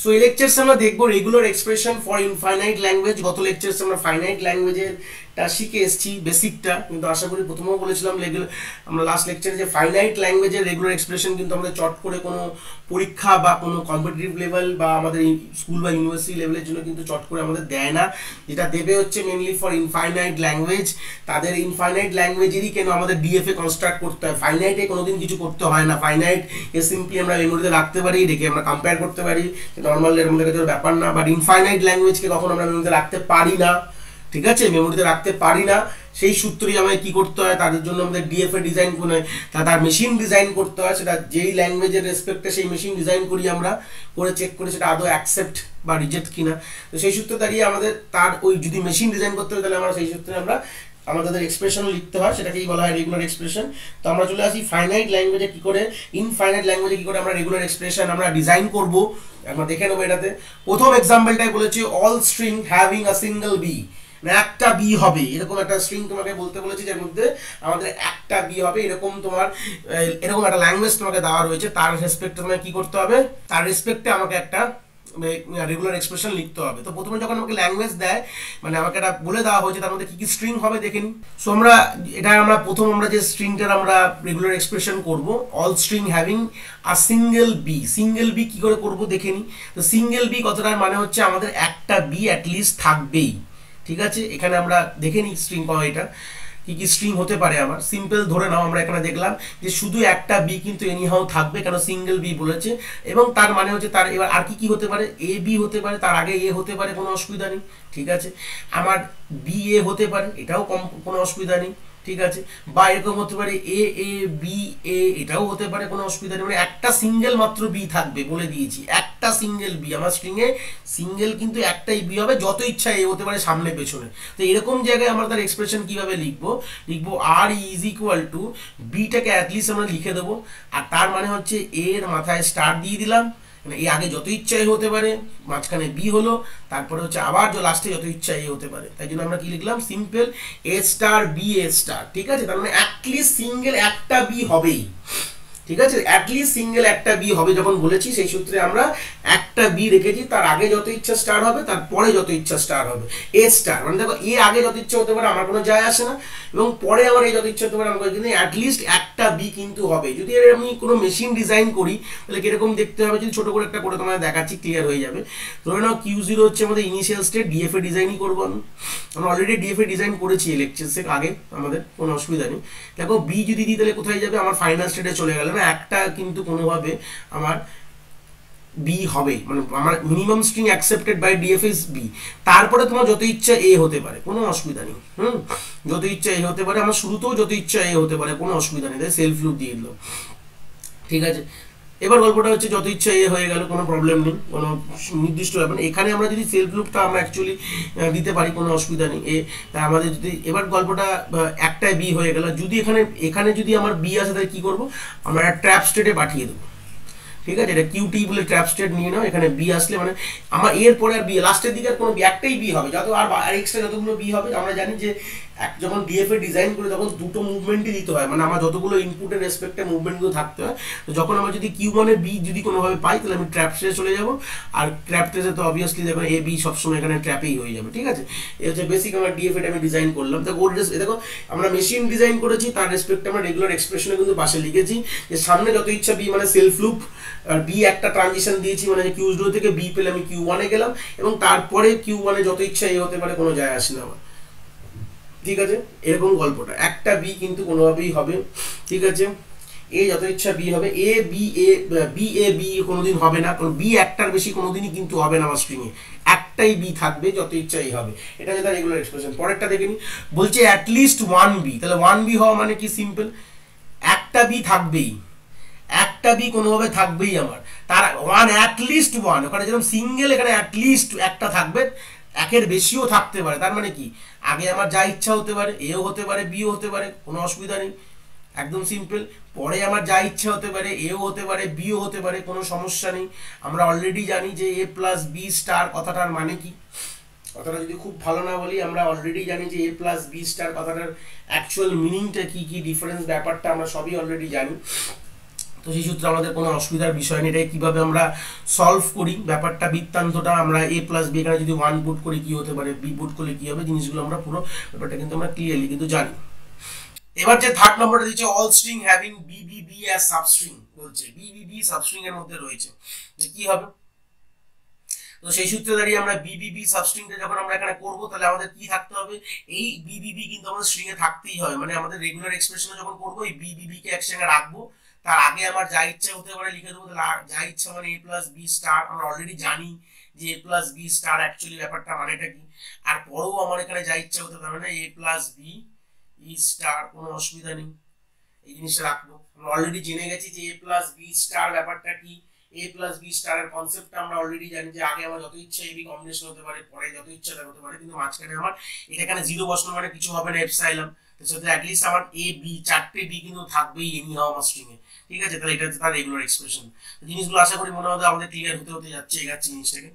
So in lectures we will see regular expression for infinite language. Goto lectures we will finite language basic ta. Kintu asha kori prothomeo bolechilam amra last lecture je finite language regular expression kintu amader chot kore kono porikha ba kono competitive level ba amader school ba university level er jonno kintu chot kore amader dey na. Jeta debe hocche mainly for infinite language. Tader infinite language eri keno amader DFA construct korte hoy. Finite e kono din kichu korte hoy na. Finite e simply amra memory te rakhte pari dekhe amra compare korte pari. Normal এর মধ্যে কিছু ব্যাপার না but infinite language কে কখনো আমরা মেমোরিতে রাখতে পারি না ঠিক আছে মেমোরিতে রাখতে পারি না সেই সূত্রই আমাদের কি করতে হয় তার জন্য আমাদের ডিএফএ ডিজাইন কোন তার মেশিন ডিজাইন করতে হয় সেটা যেই ল্যাঙ্গুয়েজের রেসপেক্টে সেই মেশিন ডিজাইন করি আমরা করে চেক করে সেটা আদৌ অ্যাকসেপ্ট বা রিজেক্ট কিনা তো সেই সূত্র দাঁড়িয়ে আমাদের তার ওই যদি মেশিন ডিজাইন করতে হয় তাহলে আমরা সেই সূত্রে আমরা আমাদের এক্সপ্রেশন লিখতে হয় সেটাকেই বলা হয় রেগুলার এক্সপ্রেশন তো আমরা চলে আসি ফাইনাইট ল্যাঙ্গুয়েজে কি করে ইনফাইনাইট ল্যাঙ্গুয়েজে কি করে আমরা রেগুলার এক্সপ্রেশন আমরা ডিজাইন করব আমরা দেখে নেব এটাতে প্রথম एग्जांपलটাই বলেছি all string having a single B মানে একটা বি হবে এরকম একটা স্ট্রিং তোমাকে বলতে বলেছি যার মধ্যে আমাদের একটা বি হবে এরকম তোমার এরকম একটা ল্যাঙ্গুয়েজ তোমাকে দেওয়া রয়েছে তার রেসপেক্টে তোমাকে কি করতে হবে তার রেসপেক্টে আমাকে একটা regular expression লিখতে হবে তো প্রথমে যখন আমাকে ল্যাঙ্গুয়েজ দেয় মানে আমাকে এটা বলে দেওয়া হয়েছে তার মধ্যে কি কি স্ট্রিং হবে দেখেন সো আমরা এটা আমরা প্রথম আমরা যে স্ট্রিংটার আমরা রেগুলার এক্সপ্রেশন করব all string having a single B কি করে করব দেখেন তো সিঙ্গেল বি কতটার মানে হচ্ছে আমাদের একটা বি at least থাকবেই ঠিক আছে এখানে আমরা দেখেন স্ট্রিং পাওয়া এটা কি স্ট্রিং হতে পারে আমার সিম্পল ধরে নাও আমরা এখানে দেখলাম যে শুধু একটা বি কিন্তু এনি হাউ থাকবে কারণ সিঙ্গেল বি বলেছে এবং তার মানে হচ্ছে তার এবার আর কি কি হতে পারে এ বি হতে পারে তার আগে এ হতে পারে কোনো অসুবিধা নেই ঠিক আছে আমার বি এ হতে পারে এটাও কোনো অসুবিধা নেই ঠিক আছে বা এরকম হতে পারে এ এ বি এ এটাও হতে পারে কোনো অসুবিধা নেই মানে একটা সিঙ্গেল মাত্র বি থাকবে বলে দিয়েছি একটা সিঙ্গেল বি আমার স্ট্রিং এ সিঙ্গেল কিন্তু একটাই বি হবে যত ইচ্ছা এ হতে পারে সামনে পেছনে তো এরকম জায়গায় আমরা তার এক্সপ্রেশন কিভাবে লিখব আর ইজ ইকুয়াল টু বিটাকে অ্যাট লিস্ট আমরা লিখে দেব আর তার মানে হচ্ছে এ এর মাথায় স্টার দিয়ে দিলাম মানে এ আগে যত ইচ্ছা এ হতে পারে মাঝখানে বি হলো তারপরে হচ্ছে আবার যে লাস্টে যত ইচ্ছা এ হতে পারে তাই জন্য আমরা কি লিখলাম simple A star B A star ঠিক আছে তার মানে অ্যাট লিস্ট সিঙ্গেল একটা বি হবেই ঠিক আছে অ্যাট লিস্ট সিঙ্গেল একটা বি হবে যখন বলেছি সেই সূত্রে আমরা একটা বি রেখেছি তার আগে যত ইচ্ছা স্টার হবে তারপরে যত ইচ্ছা স্টার হবে এ স্টার মানে দেখো এ আগে যত ইচ্ছা হতে পারে আমার কোনো যায় আসে না এবং পরে আমার এই যত ইচ্ছা হতে পারে আমাকে কিন্তু অ্যাট লিস্ট একটা বি কিন্তু হবে যদি আমি কোনো মেশিন ডিজাইন করি তাহলে কিরকম দেখতে হবে যদি ছোট করে একটা করে তোমাদের দেখাচ্ছি ক্লিয়ার হয়ে যাবে ধরে নাও কিউ জিরো হচ্ছে আমাদের ইনিশিয়াল স্টেট ডিএফএ ডিজাইনই করবো আমরা অলরেডি ডিএফএ ডিজাইন করেছি এই লেকচারসের আগে আমাদের কোনো অসুবিধা নেই দেখো বি যদি দিই তাহলে কোথায় যাবে আমার ফাইনাল স্টেটে চলে গেল একটা কিন্তু কোনোভাবে আমার বি হবে মানে আমার minimum string accepted by DFS B তারপরে তোমার যত ইচ্ছা এ হতে পারে কোনো অসুবিধা নেই যত ইচ্ছা এ হতে পারে আমার শুরুতেও যত ইচ্ছা এ হতে পারে কোনো অসুবিধা নেই তাই সেলফ লুপ দিয়ে দিল ঠিক আছে এবার গল্পটা হচ্ছে যত ইচ্ছা এ হয়ে গেল কোনো প্রবলেম নেই কোনো নির্দিষ্ট ব্যাপার না এখানে আমরা যদি সেলফ লুপটা আমরা অ্যাকচুয়ালি দিতে পারি কোনো অসুবিধা নেই এ আমাদের যদি এবার গল্পটা একটাই বি হয়ে গেল যদি এখানে যদি আমার বি আসে তাহলে কী করবো আমরা ট্র্যাপ স্টেটে পাঠিয়ে দেবো ঠিক আছে এটা কিউটি বলে ট্র্যাপ স্টেট নিয়ে নাও এখানে বি আসলে মানে আমার এর পরে আর বি লাস্টের দিকে আর কোনো বি একটাই বি হবে যত আর এক্সট্রা যতগুলো বি হবে আমরা জানি যে যখন ডিএফএ ডিজাইন করে তখন দুটো মুভমেন্টই দিতে হয় মানে আমার যতগুলো ইনপুটের রেসপেক্টে মুভমেন্টগুলো থাকতে হয় তো যখন আমরা যদি কিউ মানে বি যদি কোনোভাবে পাই তাহলে আমি ট্র্যাপ স্টেটে চলে যাব আর ট্র্যাপ স্টেটে তো অবভিয়াসলি দেখো এ বি সবসময় এখানে ট্র্যাপেই হয়ে যাবে ঠিক আছে এই হচ্ছে বেসিক আমরা ডিএফএটা আমি ডিজাইন করলাম তো ওর দেখো আমরা মেশিন ডিজাইন করেছি তার রেসপেক্টে আমরা রেগুলার এক্সপ্রেশনে কিন্তু পাশে লিখেছি যে সামনে যত ইচ্ছা বি মানে সেলফ লুপ আর বি একটা ট্রানজিশন দিয়েছি মানে কিউ জিরো থেকে বি পেলে আমি কিউ ওয়ানে গেলাম এবং তারপরে কিউ ওয়ানে যত ইচ্ছা এ হতে পারে কোনো যায় আসে না আমার ঠিক আছে এরকম গল্পটা একটা বি কিন্তু কোনোভাবেই হবে ঠিক আছে এ যত ইচ্ছা বি হবে এ বি এ বি কোনোদিন হবে না কারণ বি একটার বেশি কোনোদিনই কিন্তু হবে না আমার স্ট্রিংয়ে একটাই বি থাকবে যত ইচ্ছাই হবে এটা যেটা রেগুলার এক্সপ্রেশন পরেরটা দেখে নিই বলছে অ্যাট লিস্ট ওয়ান বি তাহলে ওয়ান বি হওয়া মানে কি সিম্পল একটা বি থাকবেই একটা বি কোনোভাবে থাকবেই আমার তার ওয়ান অ্যাট লিস্ট ওয়ান ওখানে যেরকম সিঙ্গেল এখানে অ্যাট লিস্ট একটা থাকবে একের বেশিও থাকতে পারে তার মানে কি আগে আমার যা ইচ্ছা হতে পারে এও হতে পারে বিও হতে পারে কোনো অসুবিধা নেই একদম সিম্পল পরে আমার যা ইচ্ছা হতে পারে এও হতে পারে বিও হতে পারে কোনো সমস্যা নেই আমরা অলরেডি জানি যে এ প্লাস বি স্টার কথাটার মানে কি কথাটা যদি খুব ভালো না বলি আমরা অলরেডি জানি যে এ প্লাস বি স্টার কথাটার অ্যাকচুয়াল মিনিংটা কী কী ডিফারেন্স ব্যাপারটা আমরা সবই অলরেডি জানি তো সেই সূত্রে আমাদের কোনো অসুবিধার বিষয় নেই। এটাই কীভাবে আমরা সলভ করি ব্যাপারটা, বৃত্তান্তটা আমরা এ প্লাস বি, এখানে যদি ওয়ান পুট করে কী হতে পারে, বি পুট করলে কী হবে, জিনিসগুলো আমরা পুরো ব্যাপারটা কিন্তু আমরা ক্লিয়ারলি কিন্তু জানি। এবার যে থার্ড নম্বরটা দিচ্ছে, all string having BBB as substring বলছে, বিবিবি সাবস্ট্রিং এর মধ্যে রয়েছে, কি হবে? তো সেই সূত্রে দাঁড়িয়ে আমরা বিবিবি সাবস্ট্রিংটা যখন আমরা এখানে করবো তাহলে আমাদের কি থাকতে হবে, এই বিবিবি কিন্তু আমাদের স্ট্রিং এ থাকতেই হবে, মানে আমাদের রেগুলার এক্সপ্রেশনে যখন করবো এই বিবিবি কে একসঙ্গে রাখবো। তার আগে আমার যা ইচ্ছা হতে পারে লিখে দেবো, তাহলে যা ইচ্ছা মানে এ প্লাস বি স্টার, আমরা অলরেডি জানি যে A plus B star actually ব্যাপারটা মানেটা কি, আর পরেও আমার এখানে যা ইচ্ছা হতে পারে না, A plus B E star, কোনো অসুবিধা নেই, এই জিনিসটা রাখবো। আমরা অলরেডি জেনে গেছি যে এ প্লাস বি স্টার ব্যাপারটা কি, এ প্লাস বি স্টারের কনসেপ্টটা আমরা অলরেডি জানি যে আগে আমার যত ইচ্ছা এবি কম্বিনেশন হতে পারে, পরে যত ইচ্ছা এটা হতে পারে, কিন্তু মাঝখানে আমার এখানে জিরো বসানো মানে কিছু হবে না, এপসাইলন, তো সেটা অ্যাটলিস্ট আমার এ বি চারটে বি কিন্তু থাকবেই এনি হাও আমার স্ট্রিংয়ে, ঠিক আছে? তাহলে এটা হচ্ছে তার রেগুলার এক্সপ্রেশন। জিনিসগুলো আশা করি মনে হবে আমাদের ক্লিয়ার হতে হতে যাচ্ছে, এগাচ্ছে জিনিসটাকে।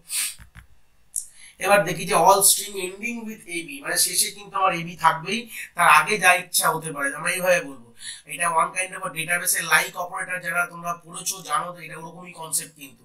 এবার দেখি যে all string ending with A B, মানে শেষে কিন্তু আমার এ বি থাকবেই, তার আগে যা ইচ্ছা হতে পারে, আমরা এইভাবে বলবো। এটা ওয়ান কাইন্ড অফ ডেটাবেসে লাইক অপারেটর, যারা তোমরা পড়েছো জানো তো, এটা ওরকমই কনসেপ্ট। কিন্তু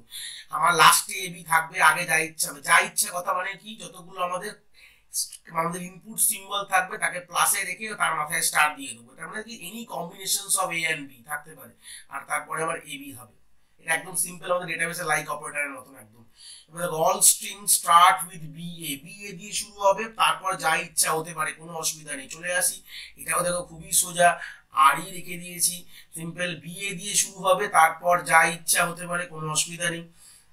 আমার লাস্টে এ বি থাকবে, আগে যা ইচ্ছা হবে, যা ইচ্ছা কথা মানে কি, যতগুলো আমাদের ইনপুট সিম্বল থাকবে তাকে প্লাসে রেখে তার মাথায় স্টার দিয়ে দেবো, তার মানে কি any combinations of A and B থাকতে পারে, আর তারপরে আমার এ বি হবে। এটা একদম সিম্পল আমাদের ডেটাবেসে লাইক অপারেটরের মতন একদম। এবার all string start with B A, B A দিয়ে শুরু হবে, তারপর যা ইচ্ছা হতে পারে, কোনো অসুবিধা নেই। চলে আসি, এটাও দেখো খুবই সোজা, আরই রেখে দিয়েছি, সিম্পল বি এ দিয়ে শুরু হবে, তারপর যা ইচ্ছা হতে পারে, কোনো অসুবিধা নেই,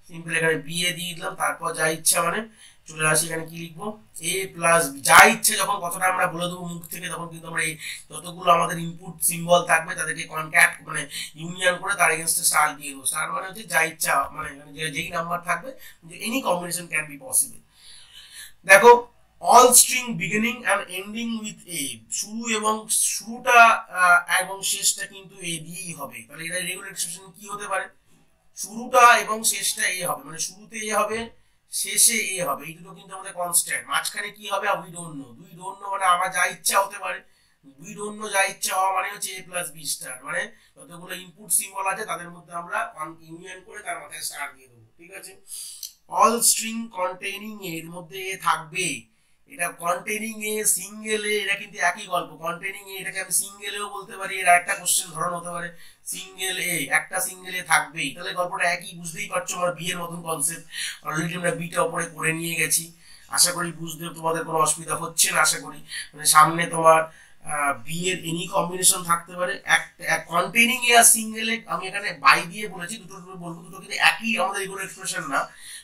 সিম্পল এখানে বি এ দিয়ে দিলাম, তারপর যা ইচ্ছা মানে চলে আসি, এখানে কি লিখবো, এ প্লাস যা ইচ্ছে, যখন কথাটা আমরা বলে দেবো মুখ থেকে, তখন কিন্তু আমরা এই যতগুলো আমাদের ইনপুট সিম্বল থাকবে তাদেরকে কনক্যাট মানে ইউনিয়ন করে তার এগেনস্টে স্টার দিয়ে দেবো। স্টার মানে হচ্ছে যা ইচ্ছা, মানে যেই নাম্বার থাকবে, যে any combination can be possible. দেখো all string beginning and ending with A, শুরু এবং শুরুটা এবং শেষটা কিন্তু এ দিয়েই হবে, তাহলে এটা রেগুলার এক্সপ্রেশন কি হতে পারে, শুরুটা এবং শেষটা এ হবে, মানে শুরুতে এ হবে, শেষে এ হবে, এই দুটো কিন্তু আমাদের কনস্ট্যান্ট। মাঝখানে কি হবে we don't know, we don't know মানে আমার যা ইচ্ছা হতে পারে, উই ডোন্ট নো যা ইচ্ছা হওয়া মানে হচ্ছে এ প্লাস বি স্টার, মানে যতগুলো ইনপুট সিম্বল আছে তাদের মধ্যে আমরা ইউনিয়ন করে তার মাথায় স্টার দিয়ে দেবো, ঠিক আছে? অল স্ট্রিং কন্টেইনিং এর মধ্যে এ থাকবে, এটা কন্টেইনিং এ সিঙ্গেল এ, এটা কিন্তু একই গল্প। কন্টেইনিং এ এটাকে আমি সিঙ্গেলেও বলতে পারি, এর একটা কোশ্চেন ধরন হতে পারে, সিঙ্গেল এ একটা সিঙ্গেল এ থাকবেই, তাহলে গল্পটা একই, বুঝতেই পারছো আমার বি এর মতন কনসেপ্ট। অলরেডি আমরা বিটা ওপরে করে নিয়ে গেছি, আশা করি বুঝতে তোমাদের কোনো অসুবিধা হচ্ছে না, আশা করি। মানে সামনে তোমার বি এর এনি কম্বিনেশন থাকতে পারে, কন্টেইনিং এ আর সিঙ্গেল এ আমি এখানে বাই দিয়ে বলেছি, দুটো বলবো, দুটো কিন্তু একই আমাদের এগুলো এক্সপ্রেশন না।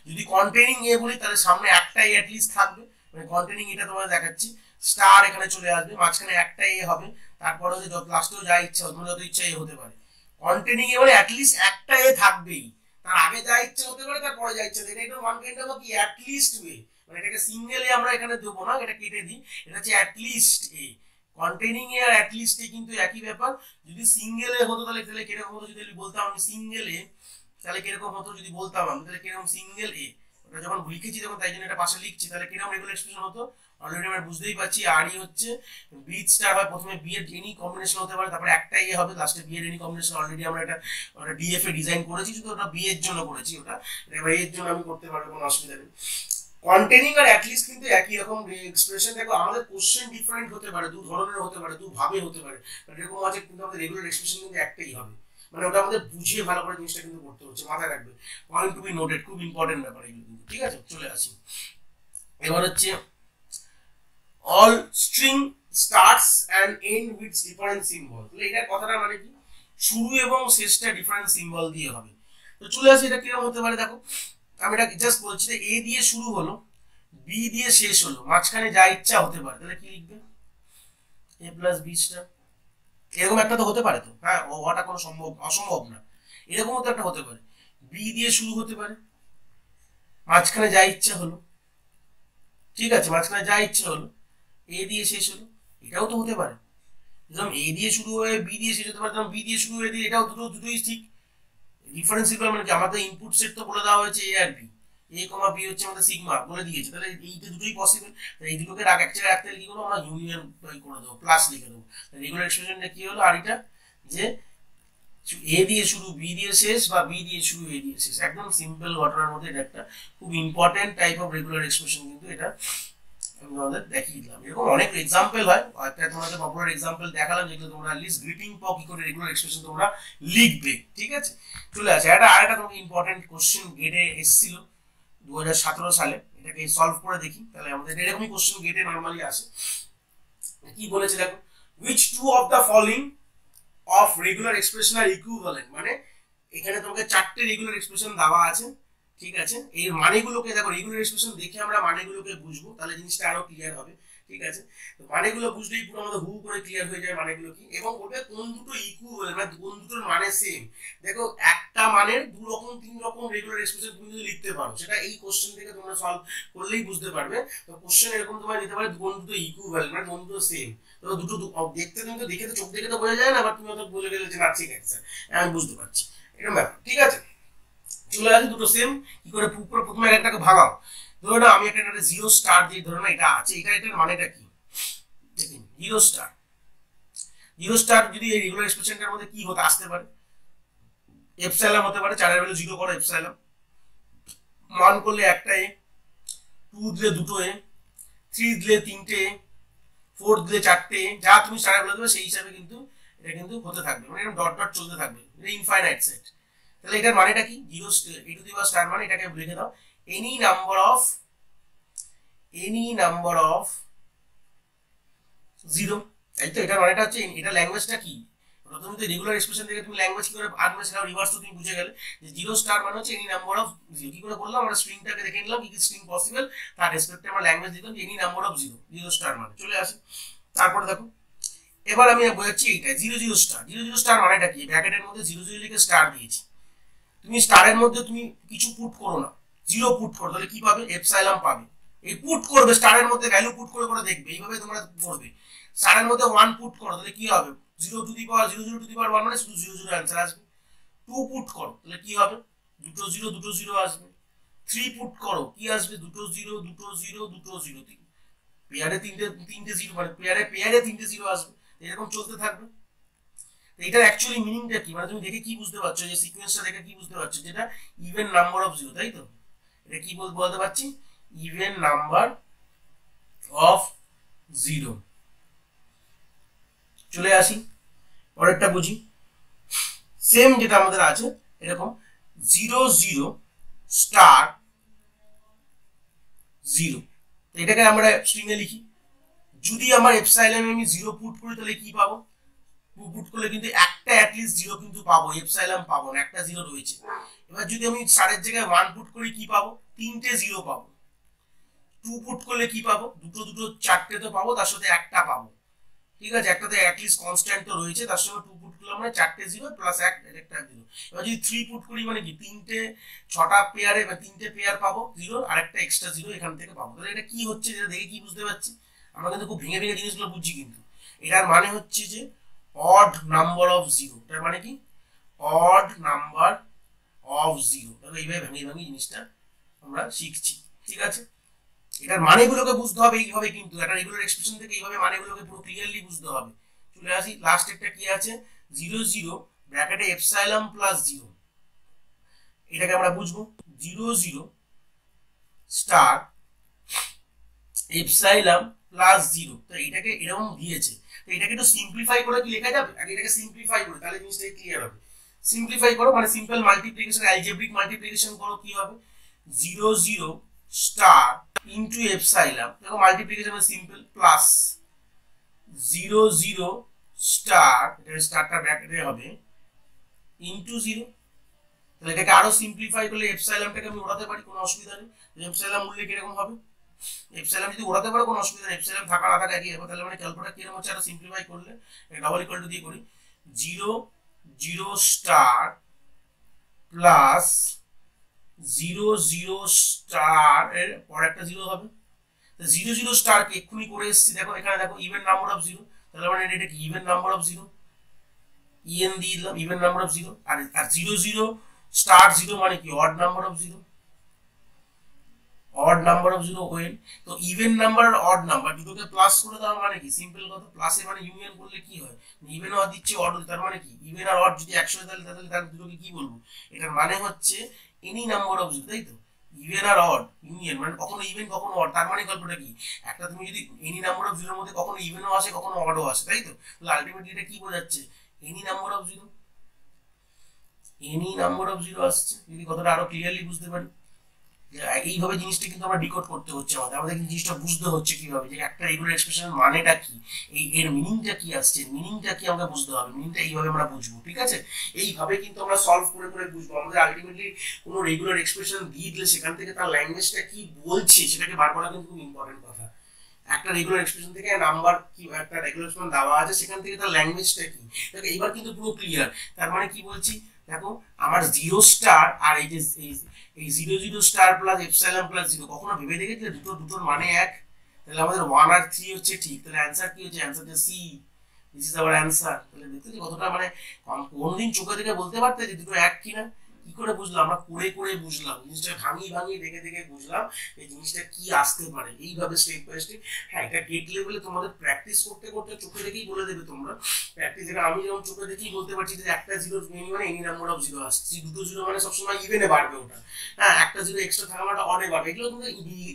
যদি কন্টেইনিং এ বলি তাহলে সামনে একটাই অ্যাটলিস্ট থাকবে, মানে কন্টেইনিং এটা তোমরা দেখাচ্ছি, স্টার এখানে চলে আসবে, মাঝখানে একটা এ হবে, তারপরে যে যত লাস্টেও যা ইচ্ছা হবে, যত ইচ্ছা এ হতে পারে। কন্টেইনিং এ মানে অ্যাটলিস্ট একটা এ থাকবেই, তার আগে যা ইচ্ছা হতে পারে, তারপরে যা ইচ্ছা, এটা ওয়ান কাইন্ড অফ কি অ্যাটলিস্ট এ, মানে এটাকে সিঙ্গেল এ আমরা এখানে দেবো না, এটা কেটে দিই, এটা হচ্ছে অ্যাটলিস্ট এ। কন্টেইনিং এ আর অ্যাটলিস্ট এ কিন্তু একই ব্যাপার, যদি সিঙ্গেল এ হতো তাহলে কিরকম হতো, যদি বলতাম আমি সিঙ্গেল এ তাহলে কিরকম হতো, যদি বলতাম আমি তাহলে কিরকম সিঙ্গেল এ, যখন লিখেছি তখন তাই জন্য এটা পাশে লিখছি, তাহলে কিরকম রেগুলার এক্সপ্রেশন হতো। অলরেডি আমরা বুঝতেই পারছি আর ই হচ্ছে বি স্টার হয়, প্রথমে বি এর এনি কম্বিনেশন হতে পারে, তারপরে একটাই এ হবে, লাস্টে বি এর এনি কম্বিনেশন। অলরেডি আমরা এটা ওটা ডিএফ এ ডিজাইন করেছি, শুধু ওটা বি এর জন্য করেছি, ওটা এবার এর জন্য আমি করতে পারবো, কোনো অসুবিধা নেই। কন্টেইনিং আর অ্যাটলিস্ট কিন্তু একই রকম এক্সপ্রেশন। দেখো আমাদের কোশ্চেন ডিফারেন্ট হতে পারে, দু ধরনের হতে পারে, দু ভাবে হতে পারে, এরকম আছে, কিন্তু আমাদের রেগুলার এক্সপ্রেশন কিন্তু একটাই হবে, মানে ওটা আমাদের বুঝিয়ে ভালো করে জিনিসটা কিন্তু করতে হচ্ছে, মাথায় রাখবে। পয়েন্ট টু বি নোটেড, খুব ইম্পর্টেন্ট ব্যাপার এগুলো কিন্তু, ঠিক আছে? চলে আসি, এবার হচ্ছে all string starts and end with different symbol, তাহলে এটা কথাটা মানে কি, শুরু এবং শেষটা ডিফারেন্ট সিম্বল দিয়ে হবে। তো চলে আসি, এটা কিরকম হতে পারে, দেখো আমি এটা জাস্ট বলছি যে এ দিয়ে শুরু হলো, বি দিয়ে শেষ হলো, মাঝখানে যা ইচ্ছা হতে পারে, তাহলে কি লিখবে, এ প্লাস বি স্টার, এরকম একটা তো হতে পারে, তো হ্যাঁ হওয়াটা কোনো সম্ভব অসম্ভব না, এরকম তো একটা হতে পারে, বি দিয়ে শুরু হতে পারে, মাঝখানে যা ইচ্ছা হলো, ঠিক আছে, মাঝখানে যা ইচ্ছা হলো, এ দিয়ে শেষ হলো, এটাও তো হতে পারে। যেমন এ দিয়ে শুরু হয়ে বি দিয়ে শেষ হতে পারে, যেমন বি দিয়ে শুরু হয়ে দিয়ে, এটাও দুটো দুটোই ঠিক ডিফারেন্স সিম্বল, মানে কি আমাদের ইনপুট সেট তো বলে দেওয়া হয়েছে এ আর বি, এ কমা বি হচ্ছে আমাদের সিগমা বলে দিয়েছে, তাহলে এই তো দুটোই পসিবল, এই দুটোকে রাখ এক জায়গায় রাখতে কি করবো আমরা, ইউনিয়ন করে দেবো, প্লাস লিখে দেবো, রেগুলার এক্সপ্রেশনটা কি হলো, আর এটা যে A দিয়ে শুরু B দিয়ে শেষ বা B দিয়ে শুরু A দিয়ে শেষ একদম সিম্পল ঘটনার মধ্যে এটা একটা খুব important type of regular expression কিন্তু এটা আমি তোমাদের দেখিয়ে দিলাম এরকম অনেক एग्जांपल হয় একটা তোমাদের পপুলার एग्जांपल দেখালাম যেগুলো তোমরা লিস্ট গ্রিটিং পপ কি করে রেগুলার এক্সপ্রেশন তোমরা লিখবে ঠিক আছে চলে আসে এটা আরেকটা তোমাদের ইম্পর্টেন্ট क्वेश्चन গেটে এসেছিল 2017 সালে এটাকে সলভ করে দেখি তাহলে আমাদের এরকমই क्वेश्चन গেটে নরমালি আসে কি বলেছে দেখো which two of the following of regular expression are equivalent মানে এখানে তোমাকে চারটি রেগুলার এক্সপ্রেশন দেওয়া আছে ঠিক আছে এই মানেগুলোকে দেখো রেগুলার এক্সপ্রেশন দেখে আমরা মানেগুলোকে বুঝবো তাহলে জিনিসটা আরো ক্লিয়ার হবে ঠিক আছে তো মানেগুলো বুঝলেই পুরো আমাদের হু করে ক্লিয়ার হয়ে যায় মানেগুলো কি এবং বলবে কোন দুটো ইকুয়াল মানে কোন দুটোর মানে সেম দেখো একটা মানের দুই রকম তিন রকম রেগুলার এক্সপ্রেশন তুমি যদি লিখতে পারো সেটা এই কোশ্চেন থেকে তোমরা সলভ করলেই বুঝতে পারবে তো কোশ্চেন এরকম তোমরা নিতে পারো কোন দুটো ইকুয়াল মানে কোন দুটো সেম তো দুটো দেখতে কিন্তু দেখে তো চোখ দেখে তো বোঝা যায় না বাট তুমি তো বলে গেলে যে না ঠিক আছে আমি বুঝতে পারছি এরকম ব্যাপার ঠিক আছে চলে আসি দুটো সেম কি করে প্রথমে একটাকে ভাগাও ধরো আমি একটা একটা জিরো স্টার দিয়ে ধরো না এটা আছে এটা এটার মানেটা কি দেখুন জিরো স্টার যদি এই রেগুলার এক্সপ্রেশনটার মধ্যে কি হতে আসতে পারে এপসাইলন হতে পারে 4 এর ভ্যালু 0 করে এপসাইলন 1 করলে একটা এ 2 দিলে দুটো এ 3 দিলে তিনটে এ 4 দিলে চারটে এ যা তুমি স্টার বলে দেবে সেই হিসাবে কিন্তু এটা কিন্তু হতে থাকবে মানে এরকম ডট ডট চলতে থাকবে এটা ইনফাইনাইট সেট তাহলে এটার মানেটা কি zero e to the power star মানে এটাকে লিখে দাও any number of zero তাইতো এটা মানেটা হচ্ছে এটা ল্যাঙ্গুয়েজটা কি তুমি তো রেগুলার এক্সপ্রেশন থেকে তুমি ল্যাঙ্গুয়েজ কি করে আনবে সেটা রিভার্স তো তুমি বুঝে গেলে যে জিরো স্টার মানে হচ্ছে any number of zero কি করে বললাম আমরা স্ট্রিংটাকে দেখে নিলাম কি স্ট্রিং পসিবল তার রেসপেক্টে আমরা ল্যাঙ্গুয়েজ দিলাম any number of zero zero star মানে চলে আসে তারপরে দেখো এবার আমি বোঝাচ্ছি এটা জিরো জিরো স্টার মানেটা কি ব্র্যাকেটের মধ্যে জিরো জিরো লিখে স্টার দিয়েছি তুমি স্টারের মধ্যে তুমি কিছু পুট করো না জিরো পুট করো তাহলে কি পাবে এপসাইলন পাবে এই পুট করবে স্টারের মধ্যে ভ্যালু পুট করে করে দেখবে এইভাবে তোমরা করবে স্টারের মধ্যে 1 পুট করো তাহলে কি হবে 0 two the power 00 two the পাওয়ার 1 মানে শুধু 00 आंसर আসবে 2 পুট করো তাহলে কি হবে দুটো 0 আসবে 3 পুট করো কি আসবে দুটো 0 পেয়ারে তিনটে 0 মানে পেয়ারে তিনটে 0 আসবে এরকম চলতে থাকবে এটার অ্যাকচুয়ালি মিনিংটা কি মানে তুমি দেখে কি বুঝতে পারছো যে সিকোয়েন্সটা দেখে কি বুঝতে পারছো যেটা ইভেন নাম্বার অফ 0 তাই তো এটা কি বলতে পারছি even number of 0 চলে আসি পরেরটা বুঝি সেম যেটা আমাদের আছে এরকম 00 স্টার 0 তো এটাকে আমরা স্ট্রিং এ লিখি যদি আমার এপসাইলন আমি 0 পুট করি তাহলে কি পাবো পুট করলে কিন্তু একটা at least 0 কিন্তু পাবো এপসাইলন পাবো না একটা 0 রয়েছে এবার যদি আমি স্টারের জায়গায় 1 পুট করি কি পাবো তিনটে 0 পাবো 2 পুট করলে কি পাবো দুটো চারটে তো পাবো তার সাথে একটা পাবো ঠিক আছে একটাতে at least কনস্ট্যান্ট তো রয়েছে তার সাথে 2 পুট করলে মানে চারটে 0 প্লাস একটা 0 এবার যদি 3 পুট করি মানে কি তিনটে ছটা পেয়ারে বা তিনটে পেয়ার পাবো 0 আর একটা এক্সট্রা 0 এখান থেকে পাবো তাহলে এটা কি হচ্ছে যেটা দেখে কি বুঝতে পারছি আমরা কিন্তু খুব ভেঙে জিনিসগুলো বুঝছি কিন্তু এটার মানে হচ্ছে যে odd number of 0 তার মানে কি odd number of 0 তাহলে এইভাবে ভেঙে জিনিসটা আমরা শিখছি ঠিক আছে এটার মানেগুলোকে বুঝতে হবে এইভাবে কিন্তু এটা রেগুলার এক্সপ্রেশন থেকে এইভাবে মানেগুলোকে পুরো ক্লিয়ারলি বুঝতে হবে চলে আসি লাস্ট একটা কি আছে 00 ব্র্যাকেটে এপসাইলন প্লাস 0 এটাকে আমরা বুঝবো 00 স্টার এপসাইলন প্লাস 0 তো এটাকে এরকম দিয়েছে তো এটাকে একটু সিম্পলিফাই করে কি লেখা যাবে আর এটাকে সিম্পলিফাই করে তাহলে জিনিসটা ক্লিয়ার হবে সিম্পলিফাই করো মানে সিম্পল মাল্টিপ্লিকেশন অ্যালজেব্রিক মাল্টিপ্লিকেশন করো কি হবে 00 স্টার into epsilon देखो मल्टीप्लिकेशन में simple plus 00 star star bracket में হবে into 0 তাহলে এটাকে আরো সিম্পলিফাই করলে এপসাইলনটাকে আমি ওড়াতে পারি কোনো অসুবিধা নেই এপসাইলন মূল্য কি রকম হবে এপসাইলন যদি ওড়াতে পারো কোনো অসুবিধা নেই এপসাইলন থাকা না থাকা কি হবে তাহলে মানে ক্যালকুলেটর কি রকম হচ্ছে আরো সিম্পলিফাই করলে ডাবল ইকুয়াল টু দিয়ে করি 00 স্টার প্লাস 00 স্টার এর পর একটা 0 হবে তো 00 স্টার কে এক্ষুনি করে এসেছি দেখো এখানে দেখো ইভেন নাম্বার অফ 0 তাহলে মানে এটা কি ইভেন নাম্বার অফ 0 ইএন দিলাম ইভেন নাম্বার অফ 0 আর 00 স্টার 0 মানে কি odd number of 0 odd number of zero coin. So even number and odd number, you do plus kore dao mane ki simple kotha plus e mane union korle ki hoy, even or dicche odd tar mane ki even or odd jodi 100 tale tale tar duto ke ki bolbo, etar mane hocche any number of zero, tai to even or odd union mane kokhono even kokhono odd, tar mane golpota ki ekta tumi jodi any number of zero modhe kokhono even o ashe kokhono odd o ashe, tai to ultimately eta ki bojacche any number of zero, any number of zero asche, jodi kotota aro clearly bujhte pari এইভাবে জিনিসটা কিন্তু আমরা decode করতে হচ্ছে, আমাদের কিন্তু জিনিসটা বুঝতে হচ্ছে কিভাবে যে একটা রেগুলার এক্সপ্রেশনের মানেটা কি, এই এর মিনিংটা কি আসছে, মিনিংটা কি আমরা বুঝতে হবে, মিনিংটা এইভাবে আমরা বুঝবো। ঠিক আছে, এইভাবে কিন্তু আমরা সলভ করে করে বুঝবো। আমাদের আলটিমেটলি কোনো রেগুলার এক্সপ্রেশন দিয়ে দিলে সেখান থেকে তার ল্যাঙ্গুয়েজটা কি বলছে সেটাকে বার করা কিন্তু খুব ইম্পর্টেন্ট কথা। একটা রেগুলার এক্সপ্রেশন থেকে নাম্বার কি একটা রেগুলার এক্সপ্রেশন দেওয়া আছে সেখান থেকে তার ল্যাঙ্গুয়েজটা কি, দেখো এইবার কিন্তু পুরো ক্লিয়ার। তার মানে কি বলছি, দেখো আমার জিরো স্টার আর এই যে এই zero zero star plus epsilon plus zero কখনো ভেবে দেখেছিলে? দুটো দুটোর মানে এক, তাহলে আমাদের 1 আর 3 হচ্ছে ঠিক, তাহলে অ্যানসার কি হচ্ছে? অ্যানসার যে C, this is our answer. তাহলে দেখতে যে কতটা মানে কোনদিন চোখে দেখে বলতে পারতে যে দুটো এক কিনা, কি করে বুঝলাম? আমরা করে করে বুঝলাম, জিনিসটা ভাঙিয়ে ভাঙিয়ে দেখে দেখে বুঝলাম এই জিনিসটা কি আসতে পারে, এইভাবে স্টেপ বাই স্টেপ। হ্যাঁ, এটা গেট লেভেলে তোমাদের প্র্যাকটিস করতে করতে চোখে দেখেই বলে দেবে তোমরা প্র্যাকটিস। এটা আমি যেমন চোখে দেখেই বলতে পারছি যে একটা জিরো মানে এনি নাম্বার অফ জিরো আসছে, দুটো জিরো মানে সবসময় ইভেনে বাড়বে ওটা, হ্যাঁ একটা জিরো এক্সট্রা থাকা মানে অনে বাড়বে। এগুলো তোমরা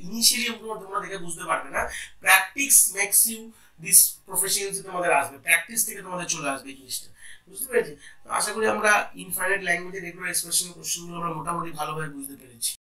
ইনিশিয়ালি তোমরা দেখে বুঝতে পারবে না, practice makes you this proficiency তোমাদের আসবে, প্র্যাকটিস থেকে তোমাদের চলে আসবে এই জিনিসটা, বুঝতে পেরেছি? আশা করি আমরা ইনফাইনাইট ল্যাঙ্গুয়েজের রেগুলার এক্সপ্রেশন কোশ্চেনগুলো আমরা মোটামুটি ভালোভাবে বুঝতে পেরেছি।